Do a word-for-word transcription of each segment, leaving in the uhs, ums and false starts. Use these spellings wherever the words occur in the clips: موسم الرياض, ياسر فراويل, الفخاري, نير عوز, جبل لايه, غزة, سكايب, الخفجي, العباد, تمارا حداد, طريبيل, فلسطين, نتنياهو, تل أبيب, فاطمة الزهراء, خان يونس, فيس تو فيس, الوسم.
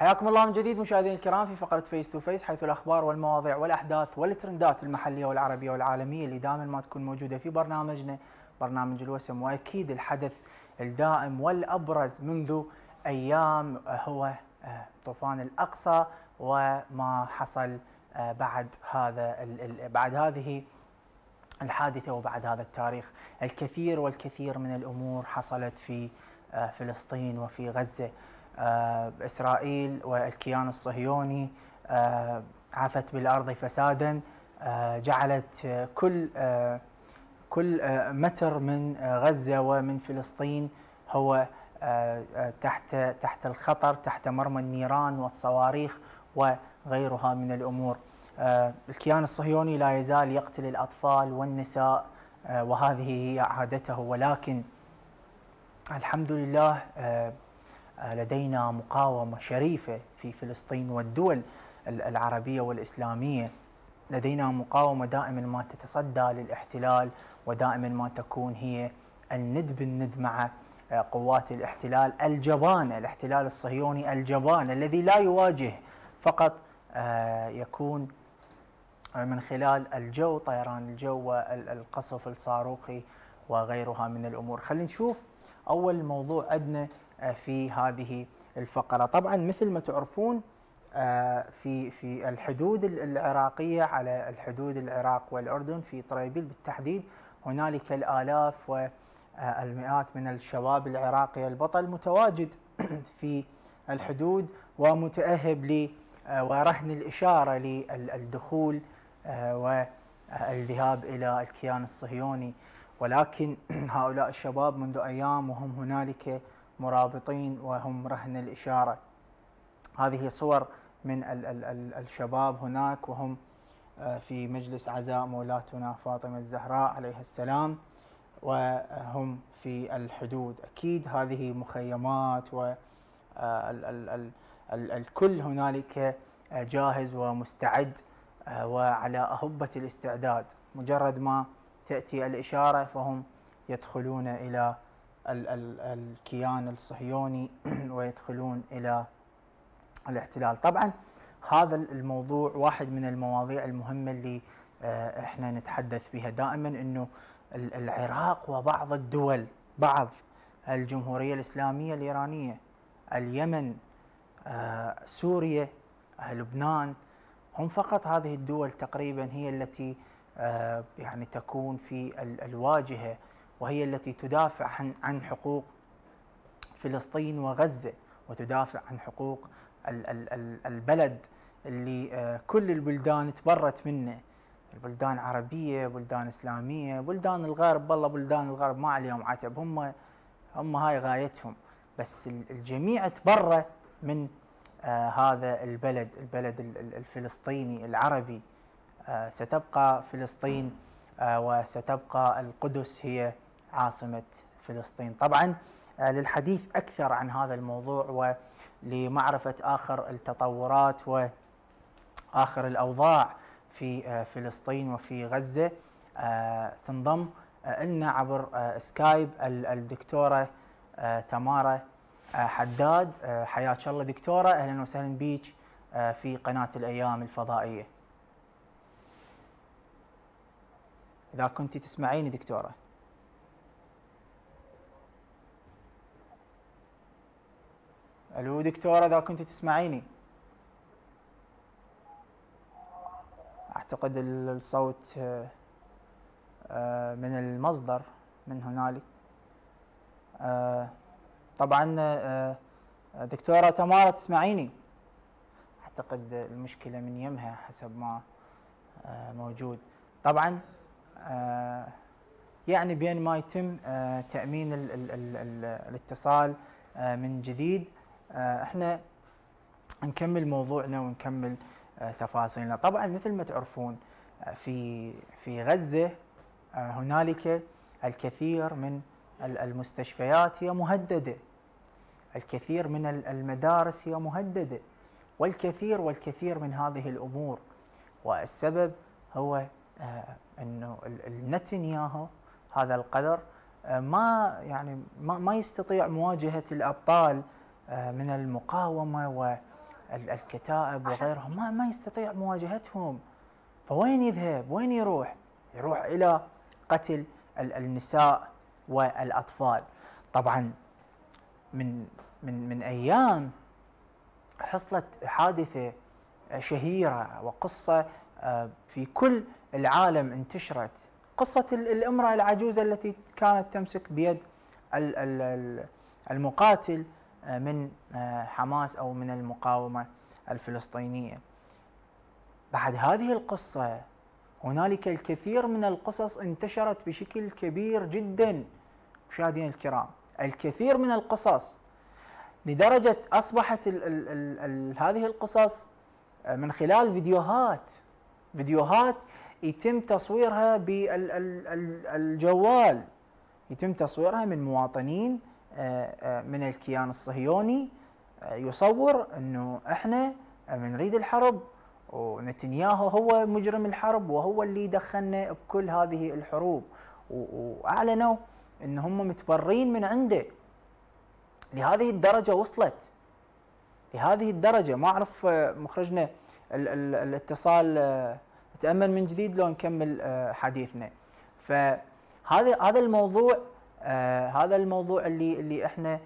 حياكم الله من جديد مشاهدينا الكرام في فقرة فيس تو فيس، حيث الأخبار والمواضيع والأحداث والترندات المحلية والعربية والعالمية اللي دائما ما تكون موجودة في برنامجنا، برنامج الوسم، وأكيد الحدث الدائم والأبرز منذ أيام هو طوفان الأقصى وما حصل بعد هذا بعد هذه الحادثة وبعد هذا التاريخ. الكثير والكثير من الأمور حصلت في فلسطين وفي غزة. إسرائيل والكيان الصهيوني عثت بالأرض فسادا، جعلت كل كل متر من غزة ومن فلسطين هو تحت تحت الخطر، تحت مرمى النيران والصواريخ وغيرها من الأمور. الكيان الصهيوني لا يزال يقتل الأطفال والنساء وهذه هي عادته، ولكن الحمد لله لدينا مقاومة شريفة في فلسطين والدول العربية والإسلامية، لدينا مقاومة دائما ما تتصدى للاحتلال ودائما ما تكون هي الند بالند مع قوات الاحتلال الجبان، الاحتلال الصهيوني الجبان الذي لا يواجه فقط، يكون من خلال الجو، طيران الجو والقصف الصاروخي وغيرها من الأمور. خلينا نشوف أول موضوع عندنا في هذه الفقرة. طبعا مثل ما تعرفون في في الحدود العراقية، على الحدود العراق والأردن في طريبيل بالتحديد، هنالك الآلاف والمئات من الشباب العراقي البطل متواجد في الحدود ومتأهب ل ورهن الإشارة للدخول والذهاب إلى الكيان الصهيوني، ولكن هؤلاء الشباب منذ أيام وهم هنالك مرابطين وهم رهن الإشارة. هذه صور من الشباب هناك وهم في مجلس عزاء مولاتنا فاطمة الزهراء عليها السلام وهم في الحدود. أكيد هذه مخيمات و الكل هنالك جاهز ومستعد وعلى أهبة الاستعداد، مجرد ما تأتي الإشارة فهم يدخلون إلى الكيان الصهيوني ويدخلون إلى الاحتلال. طبعا هذا الموضوع واحد من المواضيع المهمة اللي احنا نتحدث بها دائما، انه العراق وبعض الدول، بعض الجمهورية الإسلامية الإيرانية، اليمن، سوريا، لبنان، هم فقط هذه الدول تقريبا هي التي يعني تكون في الواجهة وهي التي تدافع عن حقوق فلسطين وغزة وتدافع عن حقوق البلد اللي كل البلدان تبرت منه، البلدان العربية، بلدان إسلامية، بلدان الغرب. والله بلدان الغرب ما عليهم عتب، هم هم هاي غايتهم، بس الجميع تبرى من آه هذا البلد، البلد الفلسطيني العربي. آه ستبقى فلسطين آه وستبقى القدس هي عاصمة فلسطين. طبعا آه للحديث أكثر عن هذا الموضوع ولمعرفة آخر التطورات وآخر الأوضاع في آه فلسطين وفي غزة، آه تنضم آه لنا عبر آه سكايب الدكتورة آه تمارا حداد. حياك الله دكتورة، أهلا وسهلا بك في قناة الأيام الفضائية. إذا كنت تسمعيني دكتورة. ألو دكتورة، إذا كنت تسمعيني. أعتقد الصوت من المصدر من هنالك. طبعا دكتورة تمارا تسمعيني؟ أعتقد المشكلة من يمها حسب ما موجود. طبعا يعني بين ما يتم تأمين ال ال ال الاتصال من جديد، احنا نكمل موضوعنا ونكمل تفاصيلنا. طبعا مثل ما تعرفون في في غزة هنالك الكثير من المستشفيات هي مهددة، الكثير من المدارس هي مهددة، والكثير والكثير من هذه الأمور، والسبب هو أنه نتنياهو هذا القدر ما يعني ما يستطيع مواجهة الأبطال من المقاومة الكتائب وغيرهم ما, ما يستطيع مواجهتهم، فوين يذهب؟ وين يروح؟ يروح إلى قتل النساء والأطفال. طبعا من من من أيام حصلت حادثة شهيرة وقصة في كل العالم انتشرت، قصة الامرأة العجوزة التي كانت تمسك بيد المقاتل من حماس أو من المقاومة الفلسطينية. بعد هذه القصة هنالك الكثير من القصص انتشرت بشكل كبير جدا مشاهدينا الكرام، الكثير من القصص، لدرجة أصبحت ال ال ال ال هذه القصص من خلال فيديوهات فيديوهات يتم تصويرها بالجوال، يتم تصويرها من مواطنين من الكيان الصهيوني يصور أنه إحنا بنريد الحرب ونتنياهو هو مجرم الحرب وهو اللي دخلنا بكل هذه الحروب، وأعلنوا أن هم متبرين من عنده. لهذه الدرجة وصلت، لهذه الدرجة. ما أعرف مخرجنا الاتصال تأمل من جديد لو نكمل حديثنا. فهذا هذا الموضوع هذا الموضوع اللي اللي احنا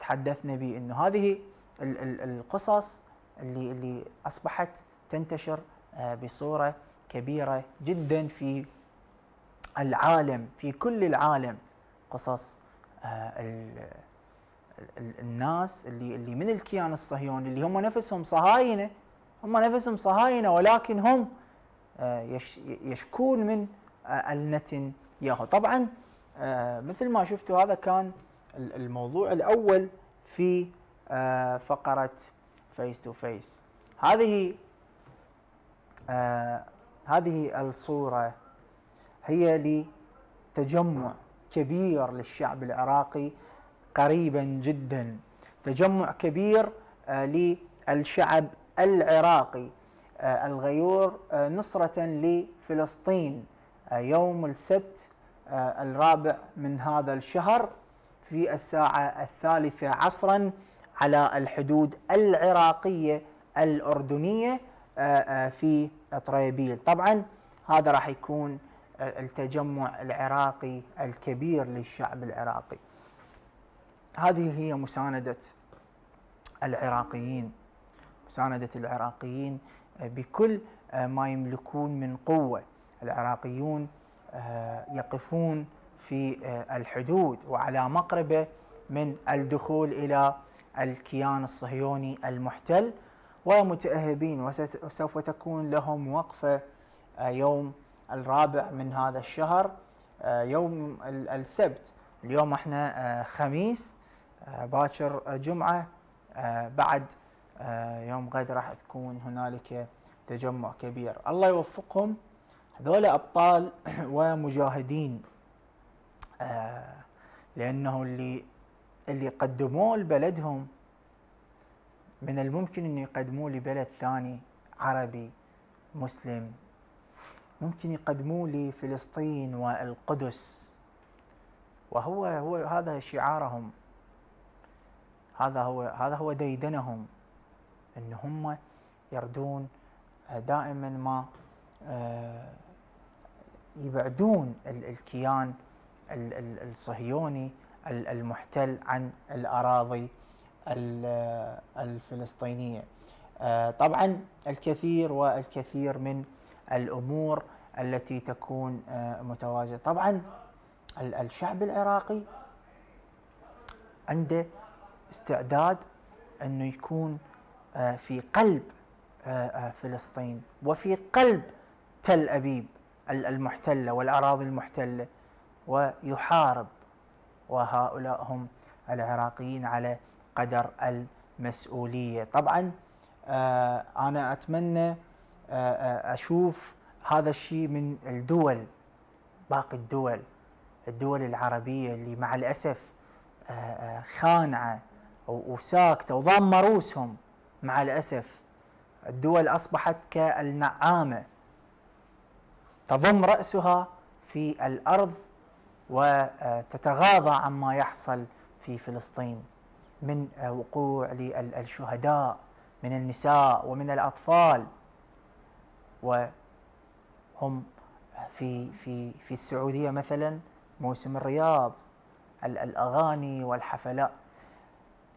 تحدثنا به، انه هذه القصص اللي اللي اصبحت تنتشر بصورة كبيرة جدا في العالم، في كل العالم، قصص الناس اللي اللي من الكيان الصهيوني اللي هم نفسهم صهاينة، هم نفسهم صهاينة، ولكن هم يشكون من نتنياهو. طبعا مثل ما شفتوا هذا كان الموضوع الأول في فقرة فيس تو فيس. هذه هذه الصورة هي لتجمع كبير للشعب العراقي قريبا جدا، تجمع كبير للشعب العراقي الغيور نصرة لفلسطين يوم السبت الرابع من هذا الشهر في الساعة الثالثة عصرا على الحدود العراقية الأردنية في طريبيل. طبعا هذا راح يكون التجمع العراقي الكبير للشعب العراقي. هذه هي مساندة العراقيين، مساندة العراقيين بكل ما يملكون من قوة. العراقيون يقفون في الحدود وعلى مقربة من الدخول إلى الكيان الصهيوني المحتل ومتأهبين، وسوف تكون لهم وقفة يوم الرابع من هذا الشهر يوم السبت. اليوم احنا خميس، باكر جمعة، بعد يوم غد راح تكون هنالك تجمع كبير. الله يوفقهم، هذول أبطال ومجاهدين، لأنه اللي اللي قدموه لبلدهم من الممكن أن يقدموه لبلد ثاني عربي مسلم، ممكن يقدموه لفلسطين والقدس، وهو هو هذا شعارهم، هذا هو هذا هو ديدنهم، أن هم يردون دائما ما يبعدون الكيان الصهيوني المحتل عن الأراضي الفلسطينية. طبعا الكثير والكثير من الأمور التي تكون متواجدة. طبعا الشعب العراقي عنده استعداد أنه يكون في قلب فلسطين وفي قلب تل أبيب المحتلة والأراضي المحتلة ويحارب، وهؤلاء هم العراقيين على قدر المسؤولية. طبعا أنا أتمنى أشوف هذا الشيء من الدول، باقي الدول الدول العربية اللي مع الأسف خانعة وساكتة وضامة رؤوسهم. مع الأسف الدول أصبحت كالنعامة تضم رأسها في الأرض وتتغاضى عما يحصل في فلسطين من وقوع للشهداء، من النساء ومن الأطفال، وهم في في في السعودية مثلا موسم الرياض، الأغاني والحفلات.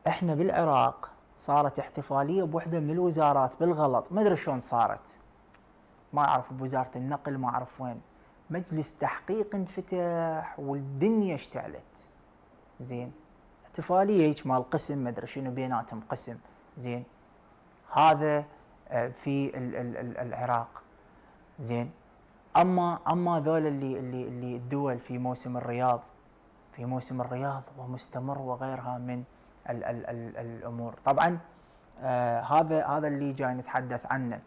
احنا بالعراق صارت احتفالية بوحدة من الوزارات بالغلط، ما ادري شلون صارت، ما اعرف بوزارة النقل، ما اعرف وين، مجلس تحقيق انفتح والدنيا اشتعلت. زين احتفالية هيك مال قسم ما ادري شنو بيناتهم قسم. زين هذا في ال ال ال العراق. زين اما اما ذول اللي اللي اللي الدول في موسم الرياض، في موسم الرياض ومستمر وغيرها من ال ال ال الامور. طبعا آه هذا هذا اللي جاي نتحدث عنه.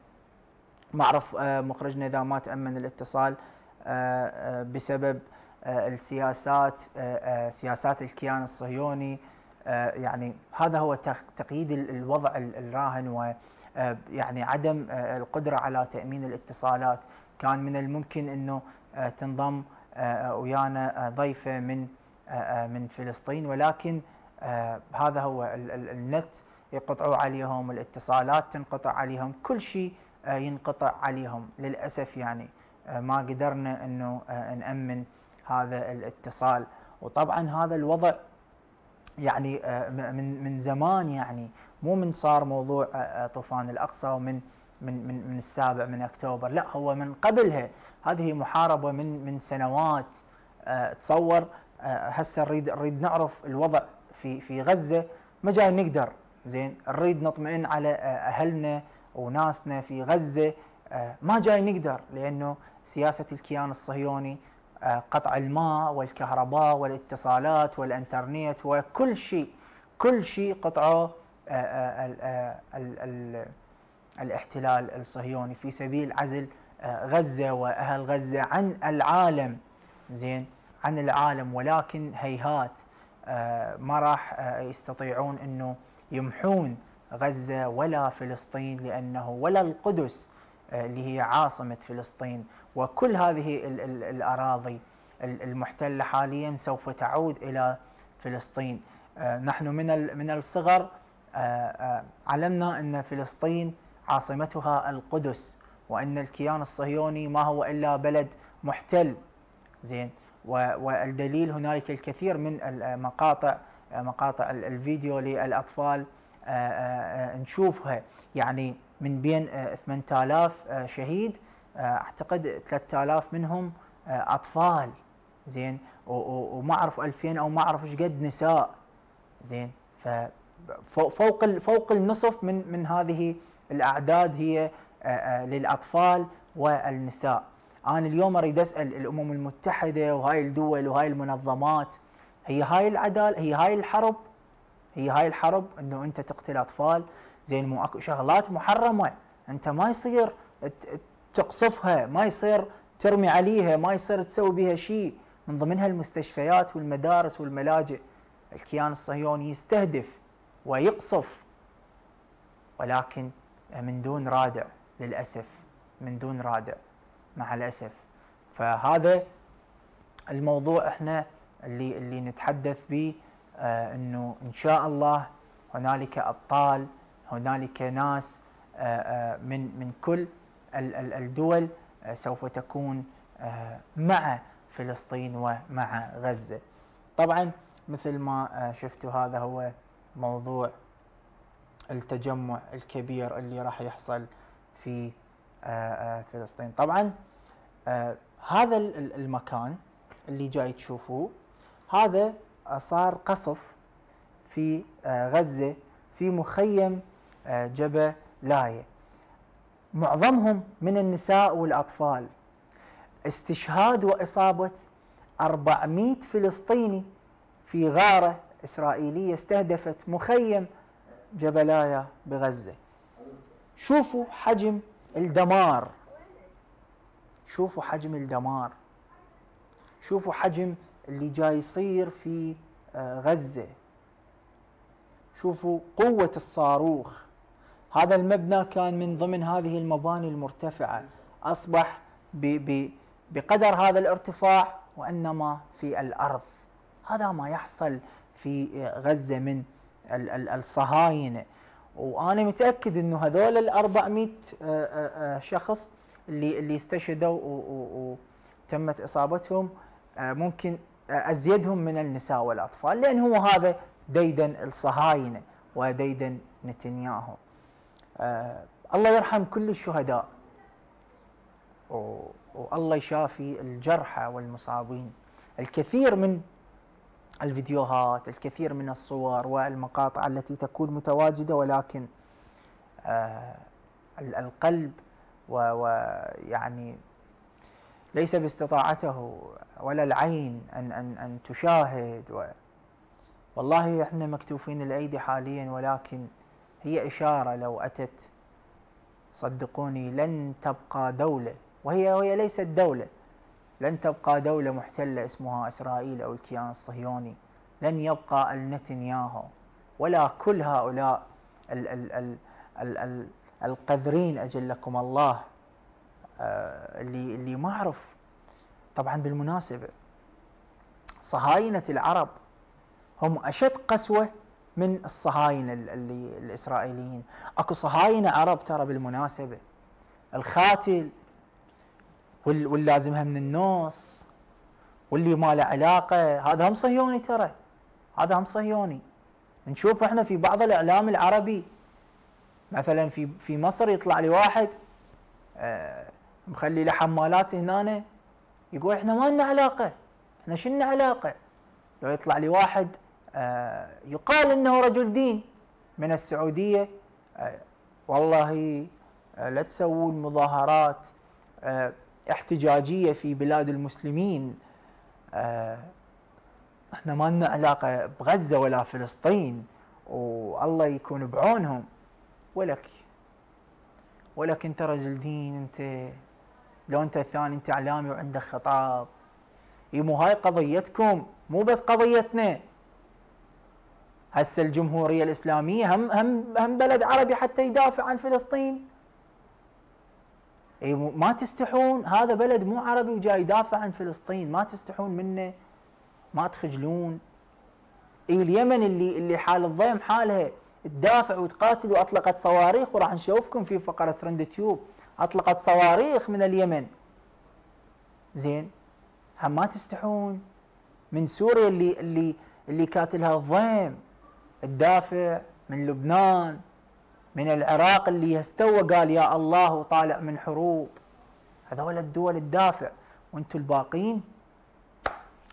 ما اعرف آه مخرجنا اذا ما تامن الاتصال آه آه بسبب آه السياسات آه آه سياسات الكيان الصهيوني. آه يعني هذا هو تقييد الوضع الراهن، و آه يعني عدم آه القدره على تامين الاتصالات. كان من الممكن انه آه تنضم آه ويانا آه ضيفه من آه من فلسطين، ولكن آه هذا هو ال ال النت يقطعوا عليهم، الاتصالات تنقطع عليهم، كل شيء آه ينقطع عليهم للأسف. يعني آه ما قدرنا أنه آه نأمن هذا الاتصال. وطبعا هذا الوضع يعني آه من من زمان، يعني مو من صار موضوع آه طوفان الأقصى ومن من من من السابع من أكتوبر، لا هو من قبلها. هذه محاربة من من سنوات. آه تصور آه هسه نريد نريد نعرف الوضع في في غزه، ما جاي نقدر. زين نريد نطمئن على اهلنا وناسنا في غزه، ما جاي نقدر لانه سياسه الكيان الصهيوني قطع الماء والكهرباء والاتصالات والانترنت وكل شيء، كل شيء قطعه الاحتلال الصهيوني في سبيل عزل غزه واهل غزه عن العالم. زين عن العالم، ولكن هيهات آه ما راح آه يستطيعون انه يمحون غزه ولا فلسطين، لانه ولا القدس آه اللي هي عاصمه فلسطين، وكل هذه ال ال الاراضي المحتله حاليا سوف تعود الى فلسطين. آه نحن من من الصغر آه آه علمنا ان فلسطين عاصمتها القدس، وان الكيان الصهيوني ما هو الا بلد محتل. زين والدليل هنالك الكثير من المقاطع، مقاطع الفيديو للأطفال نشوفها. يعني من بين ثمانية آلاف شهيد اعتقد ثلاثة آلاف منهم أطفال. زين وما اعرف ألفين او ما اعرف ايش قد نساء. زين ففوق فوق النصف من من هذه الأعداد هي للأطفال والنساء. أنا اليوم أريد أسأل الأمم المتحدة وهاي الدول وهاي المنظمات، هي هاي العدالة؟ هي هاي الحرب؟ هي هاي الحرب إنه أنت تقتل أطفال؟ زين مو أكو شغلات محرمة أنت ما يصير تقصفها، ما يصير ترمي عليها، ما يصير تسوي بها شيء، من ضمنها المستشفيات والمدارس والملاجئ. الكيان الصهيوني يستهدف ويقصف، ولكن من دون رادع للأسف، من دون رادع مع الأسف. فهذا الموضوع احنا اللي اللي نتحدث به، آه انه ان شاء الله هنالك ابطال، هنالك ناس آه آه من من كل الدول آه سوف تكون آه مع فلسطين ومع غزة. طبعا مثل ما آه شفتوا هذا هو موضوع التجمع الكبير اللي راح يحصل في آه فلسطين. طبعا آه هذا المكان اللي جاي تشوفوه هذا صار قصف في آه غزة في مخيم آه جبل لايه، معظمهم من النساء والأطفال. استشهاد وإصابة أربعمئة فلسطيني في غارة إسرائيلية استهدفت مخيم جبل لايه بغزة. شوفوا حجم الدمار، شوفوا حجم الدمار، شوفوا حجم اللي جاي يصير في غزة، شوفوا قوة الصاروخ. هذا المبنى كان من ضمن هذه المباني المرتفعة، أصبح بقدر هذا الارتفاع وإنما في الأرض. هذا ما يحصل في غزة من الصهاينة. وانا متاكد انه هذول ال أربعمئة شخص اللي اللي استشهدوا وتمت اصابتهم ممكن ازيدهم من النساء والاطفال، لان هو هذا ديدن الصهاينه وديدن نتنياهو. الله يرحم كل الشهداء والله يشافي الجرحى والمصابين. الكثير من الفيديوهات، الكثير من الصور والمقاطع التي تكون متواجدة، ولكن آه القلب ويعني ليس باستطاعته ولا العين أن أن أن تشاهد. و والله احنا مكتوفين الأيدي حاليا، ولكن هي إشارة لو أتت صدقوني لن تبقى دولة، وهي وهي ليست دولة، لن تبقى دولة محتلة اسمها إسرائيل أو الكيان الصهيوني، لن يبقى النتنياهو ولا كل هؤلاء ال ال ال ال ال القذرين أجلكم الله. آه اللي اللي ما أعرف طبعا، بالمناسبة صهاينة العرب هم أشد قسوة من الصهاينة اللي الإسرائيليين. أكو صهاينة عرب ترى بالمناسبة، الخاتل واللازمها من النص واللي ما له علاقه، هذا هم صهيوني ترى، هذا هم صهيوني. نشوف احنا في بعض الاعلام العربي مثلا في في مصر يطلع لي واحد آه مخلي له حمالات هنا يقول احنا ما لنا علاقه، احنا شنو علاقه. لو يطلع لي واحد آه يقال انه رجل دين من السعوديه آه والله آه لا تسوون مظاهرات آه احتجاجية في بلاد المسلمين، آه، احنا ما لنا علاقة بغزة ولا فلسطين والله يكون بعونهم. ولك ولك انت رجل دين، انت لو انت الثاني انت اعلامي وعندك خطاب، اي مو هاي قضيتكم، مو بس قضيتنا. هسه الجمهورية الإسلامية هم هم هم بلد عربي حتى يدافع عن فلسطين، اي ما تستحون، هذا بلد مو عربي وجاي يدافع عن فلسطين، ما تستحون منه، ما تخجلون. اي اليمن اللي اللي حال الضيم حالها تدافع وتقاتل، واطلقت صواريخ وراح نشوفكم في فقره ترند تيوب، اطلقت صواريخ من اليمن. زين، هم ما تستحون من سوريا اللي اللي اللي كاتلها الضيم تدافع، من لبنان، من العراق اللي يستوى قال يا الله وطالع من حروب. هذول الدول الدافع، وانتم الباقين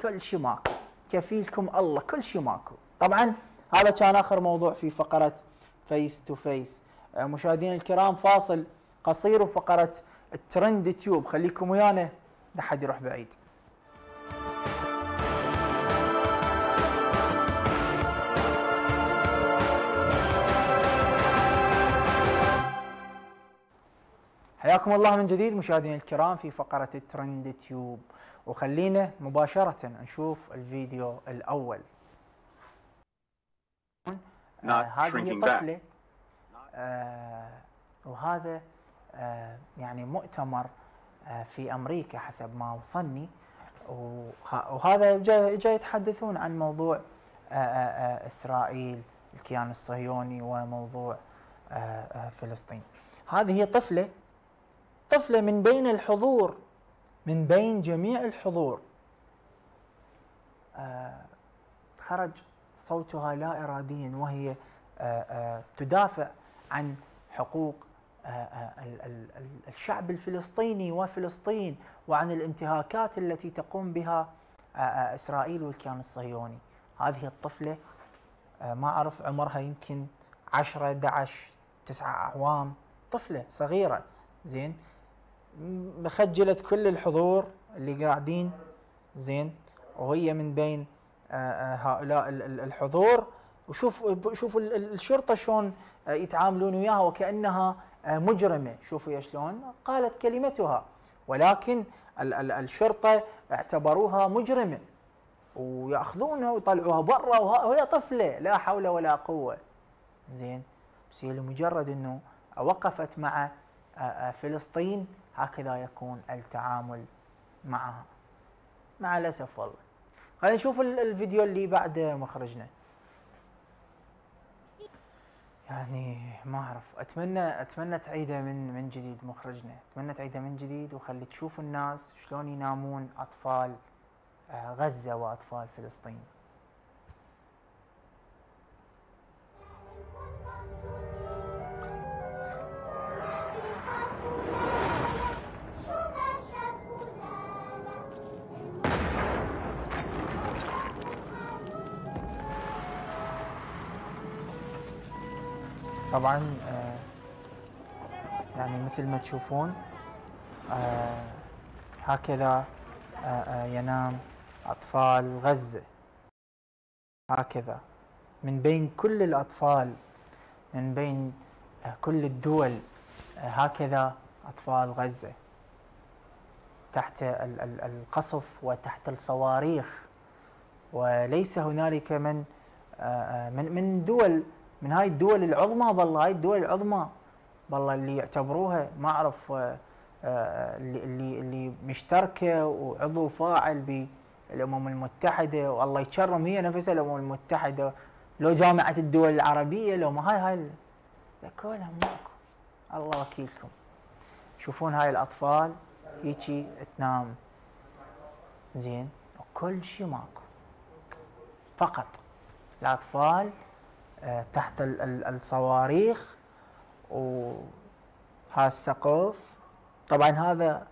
كل شيء ماكو، كفيلكم الله، كل شيء ماكو. طبعا هذا كان اخر موضوع في فقره فيس تو فيس. مشاهدينا الكرام، فاصل قصير وفقره الترند تيوب، خليكم ويانا لا حد يروح بعيد. حياكم الله من جديد مشاهدينا الكرام في فقرة الترند تيوب، وخلينا مباشرة نشوف الفيديو الأول. آه هذه طفلة آه وهذا آه يعني مؤتمر آه في أمريكا حسب ما وصلني، وهذا جاي, جاي يتحدثون عن موضوع آه آه إسرائيل، الكيان الصهيوني، وموضوع آه آه فلسطين. هذه هي طفلة، طفلة من بين الحضور، من بين جميع الحضور، آه خرج صوتها لا إراديا وهي آه آه تدافع عن حقوق آه آه ال ال الشعب الفلسطيني وفلسطين، وعن الانتهاكات التي تقوم بها آه آه إسرائيل والكيان الصهيوني. هذه الطفلة آه ما أعرف عمرها، يمكن عشرة أحد عشر تسعة أعوام، طفلة صغيرة. زين، مخجلت كل الحضور اللي قاعدين، زين، وهي من بين هؤلاء الحضور. وشوف شوفوا الشرطه شلون يتعاملون وياها وكانها مجرمه، شوفوا شلون قالت كلمتها، ولكن الشرطه اعتبروها مجرمه وياخذونها ويطلعوها برا وهي طفله لا حول ولا قوه. زين، بس هي لمجرد انه وقفت مع فلسطين هكذا يكون التعامل معها، مع الأسف والله. خلينا نشوف الفيديو اللي بعد مخرجنا. يعني ما اعرف، اتمنى اتمنى تعيده من من جديد مخرجنا، اتمنى تعيده من جديد وخلي تشوف الناس شلون ينامون اطفال غزه واطفال فلسطين. طبعا آه يعني مثل ما تشوفون آه هكذا آه آه ينام أطفال غزة، هكذا من بين كل الأطفال من بين آه كل الدول آه هكذا أطفال غزة تحت ال ال القصف وتحت الصواريخ، وليس هنالك من آه من من دول من هاي الدول العظمى، بالله هاي الدول العظمى بالله اللي يعتبروها ما اعرف اللي اللي اللي مشتركه وعضو فاعل بالامم المتحده، والله يكرم هي نفسها الامم المتحده لو جامعه الدول العربيه لو ما هاي هاي لكلهم ماكو. الله وكيلكم. شوفون هاي الاطفال هيجي تنام زين وكل شيء ماكو، فقط الاطفال تحت الصواريخ وهذا السقف. طبعا هذا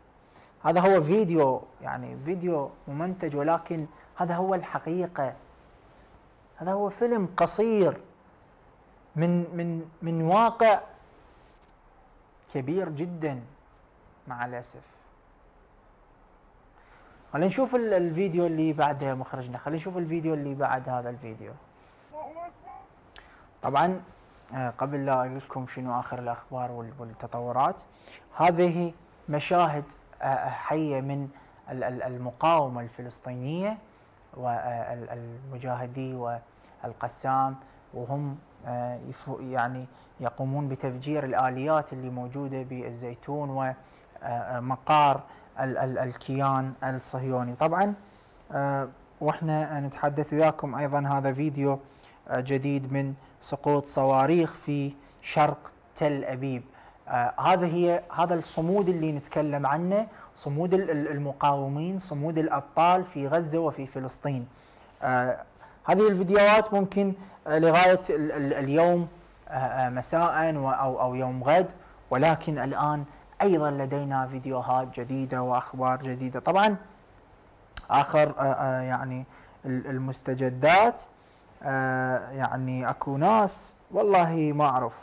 هذا هو فيديو، يعني فيديو ممنتج، ولكن هذا هو الحقيقة. هذا هو فيلم قصير من من من واقع كبير جدا مع الأسف. خلينا نشوف الفيديو اللي بعده مخرجنا، خلينا نشوف الفيديو اللي بعد هذا الفيديو. طبعا قبل لا اقول لكم شنو اخر الاخبار والتطورات، هذه مشاهد حيه من المقاومه الفلسطينيه والمجاهدي والقسام وهم يعني يقومون بتفجير الاليات اللي موجوده بالزيتون ومقار الكيان الصهيوني. طبعا واحنا نتحدث وياكم ايضا هذا فيديو جديد من سقوط صواريخ في شرق تل أبيب. آه هذا هي هذا الصمود اللي نتكلم عنه، صمود المقاومين، صمود الأبطال في غزة وفي فلسطين. آه هذه الفيديوهات ممكن آه لغاية ال ال اليوم آه مساء أو أو يوم غد، ولكن الآن أيضا لدينا فيديوهات جديدة وأخبار جديدة. طبعا آخر آه يعني المستجدات، آه يعني اكو ناس والله ما اعرف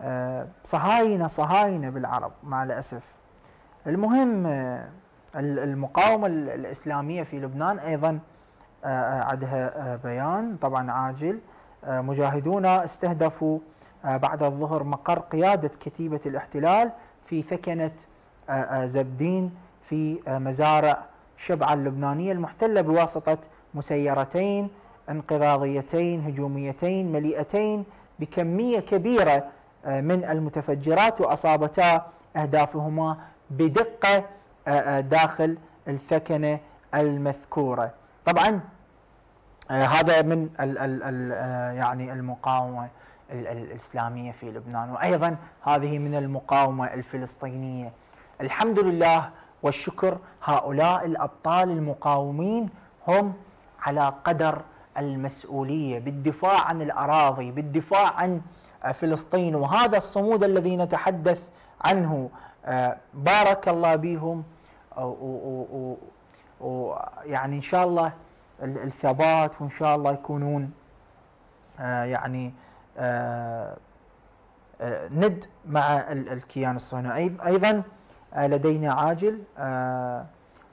آه صهاينه صهاينه بالعرب مع الاسف. المهم آه المقاومه الاسلاميه في لبنان ايضا آه عندها آه بيان طبعا عاجل. آه مجاهدون استهدفوا آه بعد الظهر مقر قياده كتيبه الاحتلال في ثكنه آه آه زبدين في آه مزارع شبعا اللبنانيه المحتله بواسطه مسيرتين انقراضيتين هجوميتين مليئتين بكمية كبيرة من المتفجرات، وأصابتا أهدافهما بدقة داخل الثكنة المذكورة. طبعا هذا من ال ال يعني المقاومة الإسلامية في لبنان، وأيضا هذه من المقاومة الفلسطينية. الحمد لله والشكر، هؤلاء الأبطال المقاومين هم على قدر المسؤولية بالدفاع عن الأراضي، بالدفاع عن فلسطين، وهذا الصمود الذي نتحدث عنه بارك الله بهم، ويعني إن شاء الله الثبات، وإن شاء الله يكونون يعني ند مع الكيان الصهيوني. أيضا لدينا عاجل،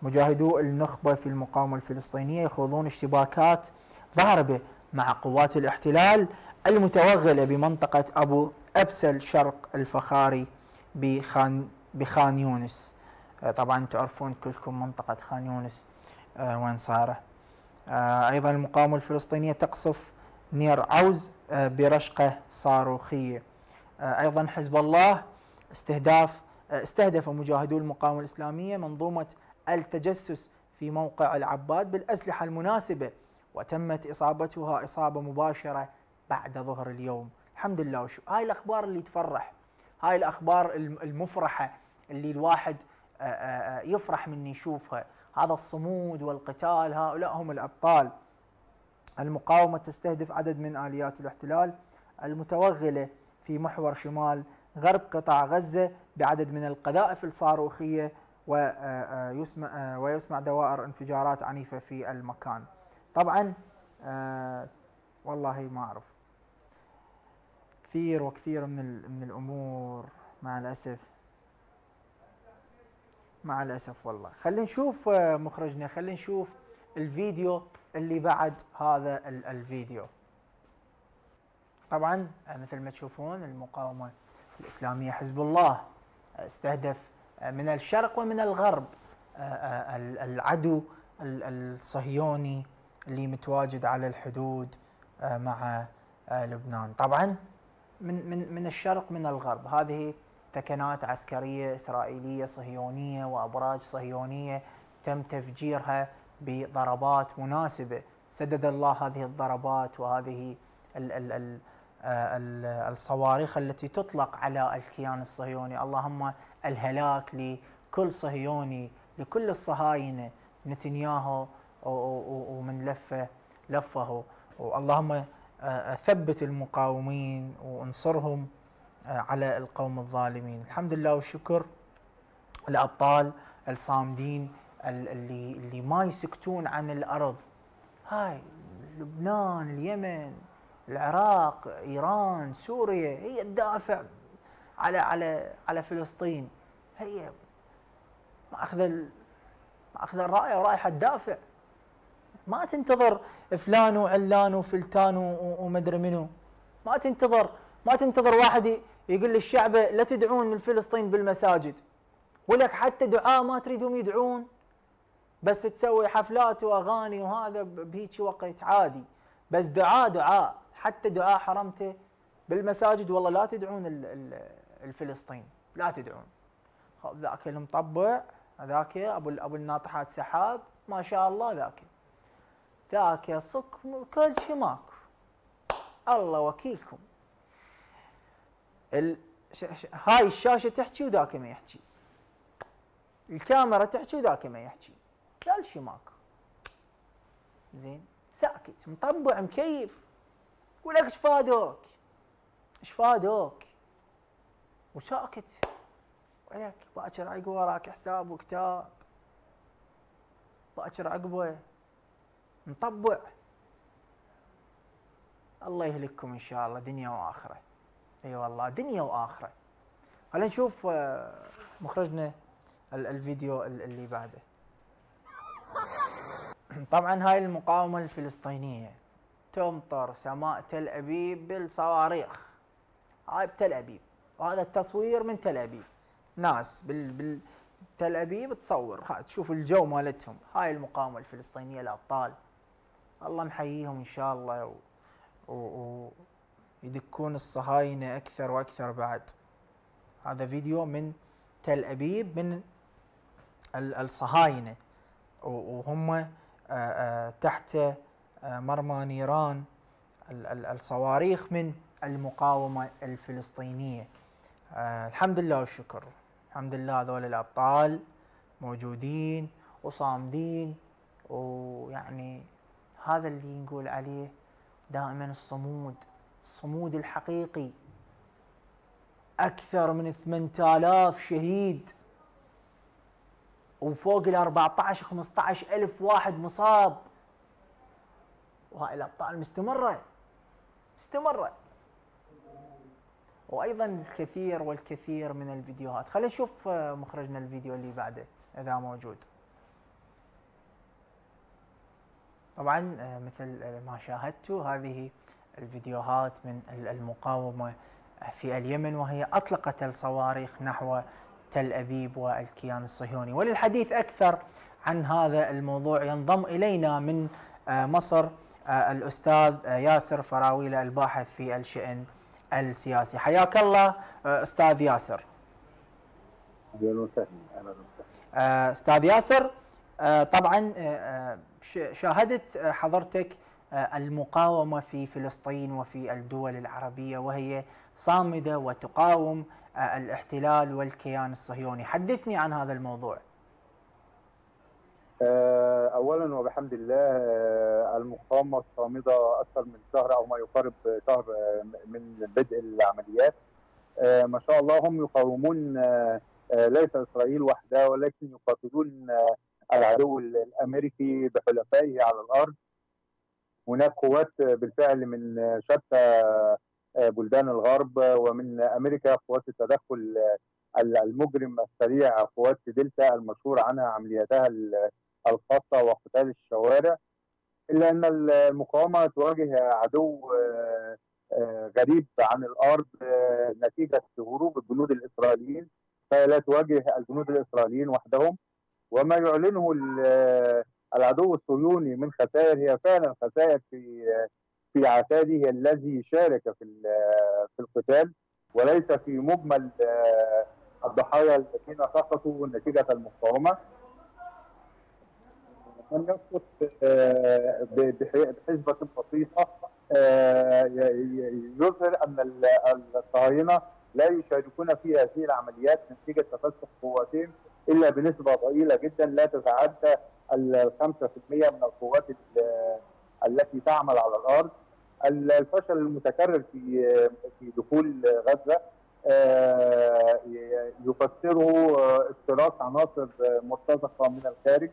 مجاهدو النخبة في المقاومة الفلسطينية يخوضون اشتباكات ضاربة مع قوات الاحتلال المتوغلة بمنطقة أبو أبسل شرق الفخاري بخان, بخان يونس. طبعا تعرفون كلكم منطقة خان يونس وين صارة. أيضا المقاومة الفلسطينية تقصف نير عوز برشقة صاروخية. أيضا حزب الله استهداف استهدف مجاهدو المقاومة الإسلامية منظومة التجسس في موقع العباد بالأسلحة المناسبة، وتمت إصابتها إصابة مباشرة بعد ظهر اليوم. الحمد لله. وشو هاي الاخبار اللي تفرح، هاي الاخبار المفرحه اللي الواحد يفرح من يشوفها، هذا الصمود والقتال، هؤلاء هم الابطال. المقاومه تستهدف عدد من اليات الاحتلال المتوغله في محور شمال غرب قطاع غزه بعدد من القذائف الصاروخيه، ويسمع ويسمع دوائر انفجارات عنيفه في المكان. طبعا والله ما اعرف، كثير وكثير من من الامور مع الاسف، مع الاسف والله. خلينا نشوف مخرجنا، خلينا نشوف الفيديو اللي بعد هذا الفيديو. طبعا مثل ما تشوفون المقاومه الاسلاميه حزب الله استهدف من الشرق ومن الغرب العدو الصهيوني اللي متواجد على الحدود مع لبنان، طبعا من من من الشرق من الغرب. هذه تكنات عسكريه اسرائيليه صهيونيه وابراج صهيونيه تم تفجيرها بضربات مناسبه، سدد الله هذه الضربات وهذه ال ال ال الصواريخ التي تطلق على الكيان الصهيوني. اللهم الهلاك لكل صهيوني، لكل الصهاينه، نتنياهو ومن لفه لفه، اللهم ثبت المقاومين وانصرهم على القوم الظالمين. الحمد لله والشكر الأبطال الصامدين اللي اللي ما يسكتون عن الأرض هاي، لبنان، اليمن، العراق، إيران، سوريا، هي تدافع على على على فلسطين، هي ماخذ ماخذ الراية ورايحة تدافع، ما تنتظر فلان وعلان وفلتان ومدري منو، ما تنتظر ما تنتظر واحد يقول للشعب لا تدعون لفلسطين بالمساجد، ولك حتى دعاء ما تريدهم يدعون، بس تسوي حفلات واغاني وهذا بهيك وقت عادي، بس دعاء دعاء، حتى دعاء حرمته بالمساجد، والله لا تدعون الفلسطين، لا تدعون. ذاك المطبع ذاك ابو ابو الناطحات سحاب ما شاء الله، ذاك ذاك يصك كل شيء ماكو، الله وكيلكم. ال... ش... ش... هاي الشاشه تحكي وذاك ما يحكي، الكاميرا تحكي وذاك ما يحكي، كل شيء ماكو، زين ساكت مطبع مكيف، ولك ايش فادوك ايش فادوك وساكت، ولك باكر عقب وراك حساب وكتاب، باكر عقبه مطبع. الله يهلككم ان شاء الله دنيا واخره، اي أيوة والله دنيا واخره. خلينا نشوف مخرجنا الفيديو اللي بعده. طبعا هاي المقاومه الفلسطينيه تمطر سماء تل ابيب بالصواريخ، هاي بتل ابيب، وهذا التصوير من تل ابيب، ناس بال بال تل ابيب تصور، ها تشوف الجو مالتهم. هاي المقاومه الفلسطينيه الابطال، الله محييهم ان شاء الله، و... و... و... يدكون الصهاينه اكثر واكثر بعد. هذا فيديو من تل ابيب من الصهاينه وهم تحت مرمى نيران الصواريخ من المقاومه الفلسطينيه. الحمد لله والشكر، الحمد لله هذول الابطال موجودين وصامدين، ويعني هذا اللي نقول عليه دائما الصمود، الصمود الحقيقي. أكثر من ثمانية آلاف شهيد وفوق ال أربعة عشر خمسة عشر ألف واحد مصاب، وهاي الأبطال مستمرة مستمرة، وأيضا الكثير والكثير من الفيديوهات. خلينا نشوف مخرجنا الفيديو اللي بعده إذا موجود. طبعا مثل ما شاهدتوا هذه الفيديوهات من المقاومة في اليمن وهي أطلقت الصواريخ نحو تل أبيب والكيان الصهيوني. وللحديث أكثر عن هذا الموضوع ينضم إلينا من مصر الأستاذ ياسر فراويل الباحث في الشأن السياسي. حياك الله أستاذ ياسر. أستاذ ياسر، طبعا شاهدت حضرتك المقاومة في فلسطين وفي الدول العربية، وهي صامدة وتقاوم الاحتلال والكيان الصهيوني. حدثني عن هذا الموضوع. أولا وبحمد الله، المقاومة الصامدة أكثر من شهر أو ما يقارب شهر من بدء العمليات، ما شاء الله هم يقاومون ليس إسرائيل وحدها، ولكن يقاتلون العدو الأمريكي بحلفائه على الأرض. هناك قوات بالفعل من شتى بلدان الغرب ومن أمريكا، قوات التدخل المجرم السريع، قوات دلتا المشهور عنها عملياتها الخاصة وقتال الشوارع. إلا أن المقاومة تواجه عدو غريب عن الأرض نتيجة هروب الجنود الإسرائيليين، فلا تواجه الجنود الإسرائيليين وحدهم. وما يعلنه العدو الصهيوني من خسائر هي فعلا خسائر في في عتاده الذي شارك في في القتال، وليس في مجمل الضحايا الذين سقطوا نتيجه المقاومه. من يسقط بحسبه بسيطه يظهر ان الصهاينه لا يشاركون في هذه العمليات نتيجه تفسخ قواتهم الا بنسبه ضئيله جدا لا تتعدى الخمسة في المئة من القوات التي تعمل على الأرض. الفشل المتكرر في في دخول غزة يفسره افتراس عناصر مرتزقة من الخارج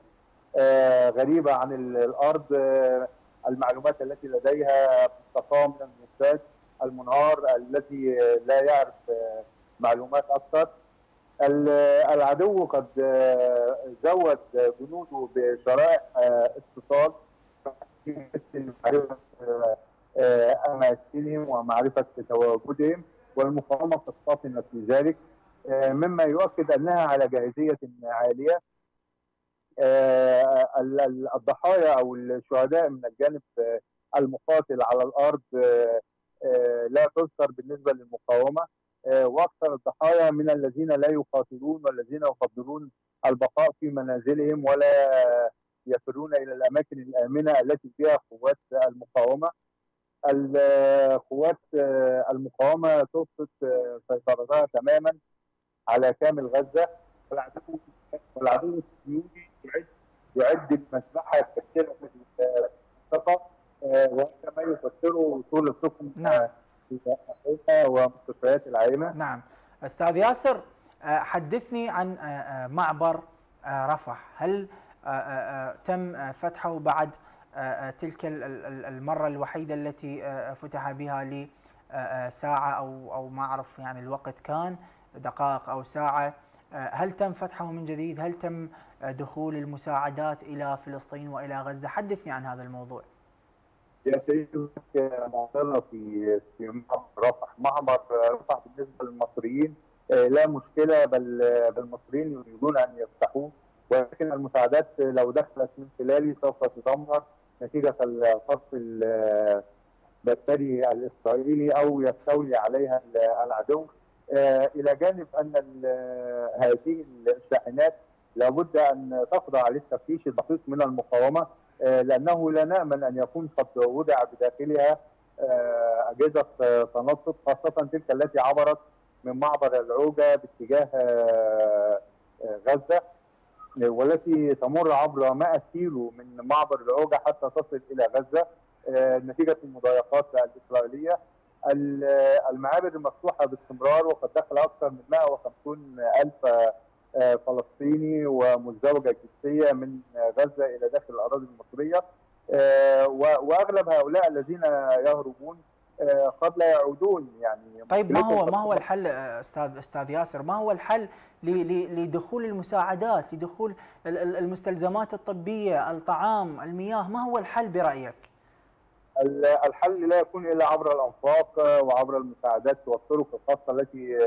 غريبة عن الأرض، المعلومات التي لديها مستقاة من المرصاد المنهار الذي لا يعرف معلومات أكثر. العدو قد زود جنوده بشرائح اتصال لمعرفه اماكنهم ومعرفه تواجدهم، والمقاومه تستفنت في ذلك، مما يؤكد انها على جاهزيه عاليه. الضحايا او الشهداء من الجانب المقاتل على الارض لا تذكر بالنسبه للمقاومه، واكثر الضحايا من الذين لا يقاتلون والذين يفضلون البقاء في منازلهم ولا يفرون الى الاماكن الامنه التي فيها قوات المقاومه. قوات المقاومه تفقد سيطرتها تماما على كامل غزه، والعدو الصهيوني يعد يعد المسلحه الكثيره في الخطه، وهذا ما يفسره طول الحكم. نعم. ومستشفيات العائلة. نعم. أستاذ ياسر، حدثني عن معبر رفح، هل تم فتحه بعد تلك المرة الوحيدة التي فتح بها لساعة أو أو ما أعرف، يعني الوقت كان دقائق أو ساعة، هل تم فتحه من جديد؟ هل تم دخول المساعدات إلى فلسطين وإلى غزة؟ حدثني عن هذا الموضوع. يا سيدي، معضلة في في معبر رفح. معبر رفح بالنسبة للمصريين لا مشكلة، بل المصريين يريدون أن يفتحوه، ولكن المساعدات لو دخلت من خلاله سوف تدمر نتيجة القصف البتري الإسرائيلي أو يستولي عليها العدو. إلى جانب أن هذه الشاحنات لابد أن تخضع للتفتيش الدقيق من المقاومة، لأنه لا نأمن أن يكون قد وضع بداخلها أجهزة تنصت، خاصة تلك التي عبرت من معبر العوجة باتجاه غزة، والتي تمر عبر مئة كيلو من معبر العوجة حتى تصل إلى غزة نتيجة المضايقات الإسرائيلية. المعابر مفتوحة باستمرار، وقد دخل أكثر من مئة وخمسين ألف فلسطيني ومزدوجة الجنسية من غزة إلى داخل الأراضي المصرية، وأغلب هؤلاء الذين يهربون قد لا يعودون. يعني طيب، ما هو ما هو الحل أستاذ أستاذ ياسر؟ ما هو الحل لدخول المساعدات، لدخول المستلزمات الطبية، الطعام، المياه؟ ما هو الحل برأيك؟ الحل لا يكون إلا عبر الأنفاق وعبر المساعدات والطرق الخاصة التي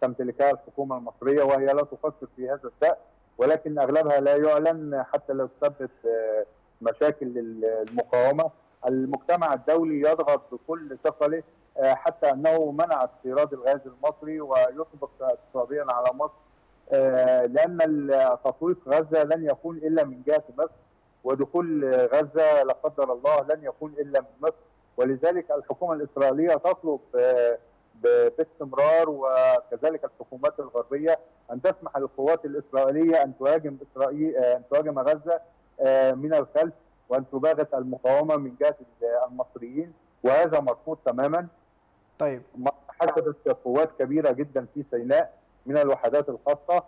تمتلكها الحكومة المصرية، وهي لا تفكر في هذا الشأن، ولكن أغلبها لا يعلن حتى لا تسبب مشاكل للمقاومة. المجتمع الدولي يضغط بكل ثقله، حتى أنه منع استيراد الغاز المصري ويطبق اقتصاديا على مصر، لأن تطويق غزة لن يكون إلا من جهة مصر، ودخول غزة لا قدر الله لن يكون إلا من مصر، ولذلك الحكومة الإسرائيلية تطلب باستمرار وكذلك الحكومات الغربية أن تسمح للقوات الإسرائيلية أن تهاجم إسرائيل أن تهاجم غزة من الخلف وأن تباغت المقاومة من جهة المصريين، وهذا مرفوض تماما. طيب حدثت قوات كبيرة جدا في سيناء من الوحدات الخاصة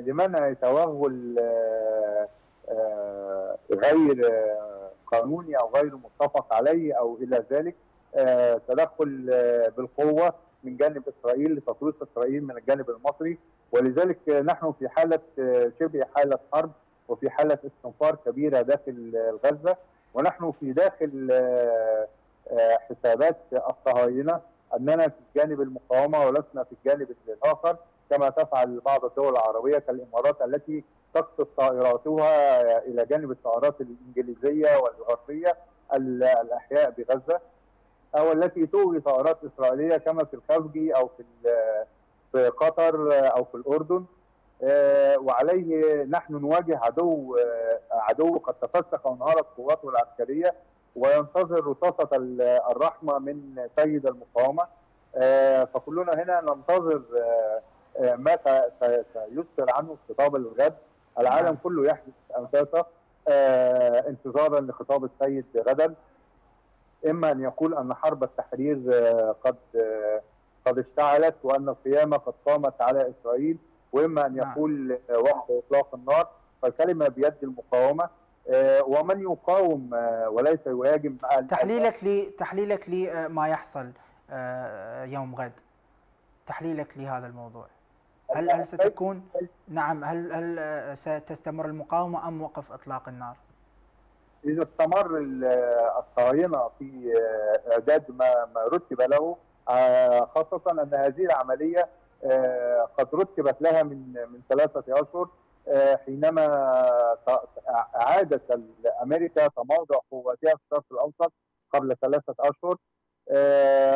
لمنع توغل غير قانوني أو غير متفق عليه أو إلى ذلك، تدخل بالقوة من جانب إسرائيل لتطويق إسرائيل من الجانب المصري، ولذلك نحن في حالة شبه حالة حرب وفي حالة استنفار كبيرة داخل غزة، ونحن في داخل حسابات الصهاينة أننا في الجانب المقاومة ولسنا في الجانب الآخر كما تفعل بعض الدول العربية كالإمارات التي تقصف طائراتها إلى جانب الطائرات الإنجليزية والغربية الأحياء بغزة، أو التي توجد طائرات إسرائيلية كما في الخفجي أو في في قطر أو في الأردن. وعليه نحن نواجه عدو عدو قد تفسخ وانهارت قواته العسكرية وينتظر رصاصة الرحمة من سيد المقاومة، فكلنا هنا ننتظر ما سيسفر عنه خطاب الغد. العالم كله يحدث أنفاسه انتظارا لخطاب السيد غدا، إما أن يقول أن حرب التحرير قد قد اشتعلت وأن القيامة قد قامت على إسرائيل، وإما أن يقول وقف إطلاق النار. فالكلمة بيد المقاومة، ومن يقاوم وليس يهاجم. تحليلك لي تحليلك لما يحصل يوم غد، تحليلك لهذا الموضوع، هل هل ستكون نعم هل هل ستستمر المقاومة أم وقف إطلاق النار؟ إذا استمر الصهاينة في إعداد ما رتب له، خاصة أن هذه العملية قد رتبت لها من من ثلاثة أشهر حينما أعادت أمريكا تموضع قواتها في الشرق الأوسط قبل ثلاثة أشهر،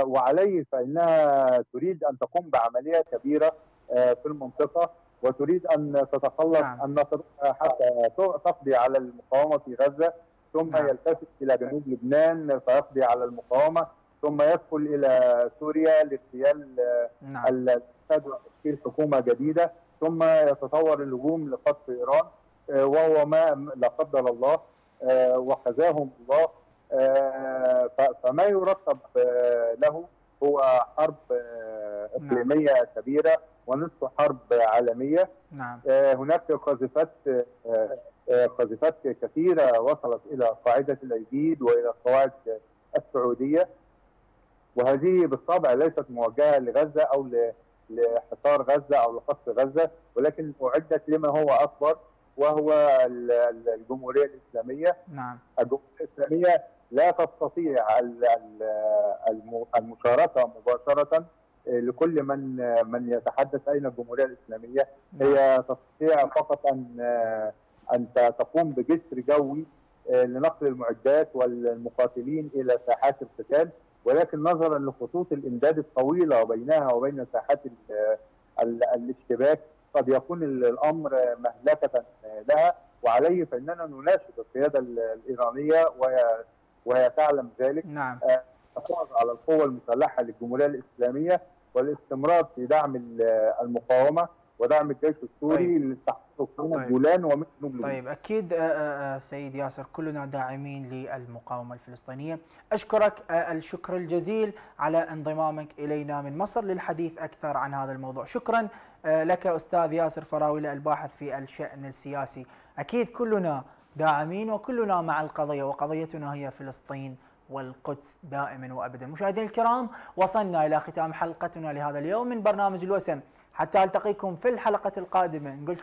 وعليه فإنها تريد أن تقوم بعملية كبيرة في المنطقة وتريد أن تتخلص نعم. أن حتى تقضي على المقاومة في غزة، ثم نعم. يلتفت إلى جنوب لبنان فيقضي على المقاومة، ثم يدخل إلى سوريا لاغتيال نعم. الأسد وتشكيل حكومة جديدة، ثم يتطور الهجوم لقصف إيران، وهو ما لا قدر الله وخزاهم الله. فما يرتب له هو حرب إقليمية نعم. كبيرة ونصف حرب عالمية. نعم. هناك قذفات قذفات كثيرة وصلت إلى قاعدة العديد وإلى القواعد السعودية، وهذه بالطبع ليست موجهة لغزة أو لحصار غزة أو لقصف غزة، ولكن أعدت لما هو أكبر وهو الجمهورية الإسلامية. نعم. الجمهورية الإسلامية لا تستطيع المشاركة مباشرة لكل من من يتحدث أين الجمهورية الإسلامية، هي تستطيع فقط أن أن تقوم بجسر جوي لنقل المعدات والمقاتلين إلى ساحات القتال، ولكن نظرا لخطوط الإمداد الطويلة بينها وبين ساحات الاشتباك قد يكون الأمر مهلكة لها، وعليه فإننا نناشد القيادة الإيرانية وهي وهي تعلم ذلك. نعم. الحفاظ على القوة المسلحة للجمهورية الإسلامية والاستمرار في دعم المقاومة ودعم الجيش السوري للتحقق من الجولان ومن جنوب. طيب أكيد سيد ياسر كلنا داعمين للمقاومة الفلسطينية. أشكرك الشكر الجزيل على انضمامك إلينا من مصر للحديث أكثر عن هذا الموضوع. شكرا لك أستاذ ياسر فراويل الباحث في الشأن السياسي. أكيد كلنا داعمين وكلنا مع القضية، وقضيتنا هي فلسطين والقدس دائما وأبدا. مشاهدينا الكرام، وصلنا إلى ختام حلقتنا لهذا اليوم من برنامج الوسم، حتى ألتقيكم في الحلقة القادمة. نقولكم